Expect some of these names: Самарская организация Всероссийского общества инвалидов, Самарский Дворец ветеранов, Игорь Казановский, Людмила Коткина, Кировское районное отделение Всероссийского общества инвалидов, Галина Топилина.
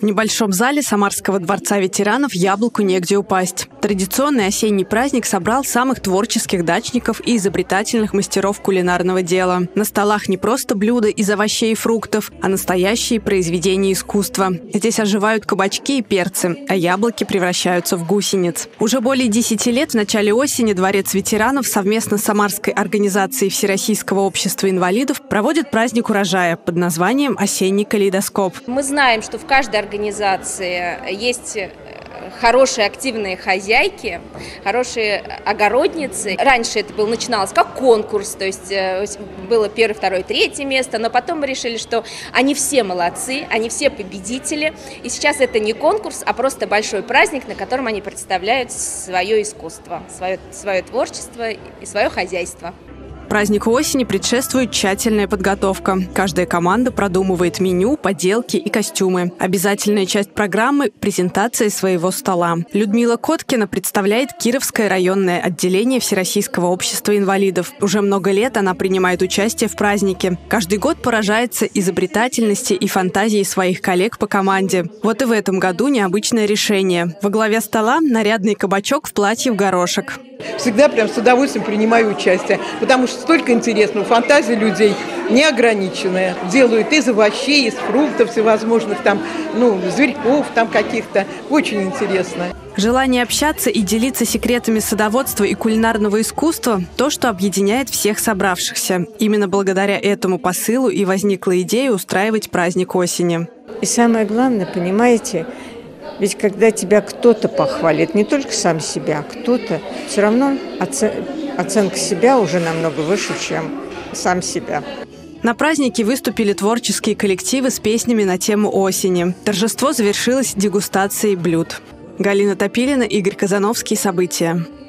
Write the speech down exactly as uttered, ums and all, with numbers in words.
В небольшом зале Самарского дворца ветеранов яблоку негде упасть. Традиционный осенний праздник собрал самых творческих дачников и изобретательных мастеров кулинарного дела. На столах не просто блюда из овощей и фруктов, а настоящие произведения искусства. Здесь оживают кабачки и перцы, а яблоки превращаются в гусениц. Уже более десяти лет в начале осени Дворец ветеранов совместно с Самарской организацией Всероссийского общества инвалидов проводит праздник урожая под названием «Осенний калейдоскоп». Мы знаем, что в каждой организации есть хорошие активные хозяйки, хорошие огородницы. Раньше это было, начиналось как конкурс, то есть было первое, второе, третье место, но потом мы решили, что они все молодцы, они все победители. И сейчас это не конкурс, а просто большой праздник, на котором они представляют свое искусство, свое, свое творчество и свое хозяйство. Празднику осени предшествует тщательная подготовка. Каждая команда продумывает меню, поделки и костюмы. Обязательная часть программы – презентация своего стола. Людмила Коткина представляет Кировское районное отделение Всероссийского общества инвалидов. Уже много лет она принимает участие в празднике. Каждый год поражается изобретательности и фантазии своих коллег по команде. Вот и в этом году необычное решение. Во главе стола нарядный кабачок в платье в горошек. Всегда прям с удовольствием принимаю участие, потому что столько интересного, фантазия людей неограниченная. Делают из овощей, из фруктов всевозможных, там, ну, зверьков там каких-то. Очень интересно. Желание общаться и делиться секретами садоводства и кулинарного искусства – то, что объединяет всех собравшихся. Именно благодаря этому посылу и возникла идея устраивать праздник осени. И самое главное, понимаете, ведь когда тебя кто-то похвалит, не только сам себя, кто-то, все равно оценка себя уже намного выше, чем сам себя. На празднике выступили творческие коллективы с песнями на тему осени. Торжество завершилось дегустацией блюд. Галина Топилина, Игорь Казановский. События.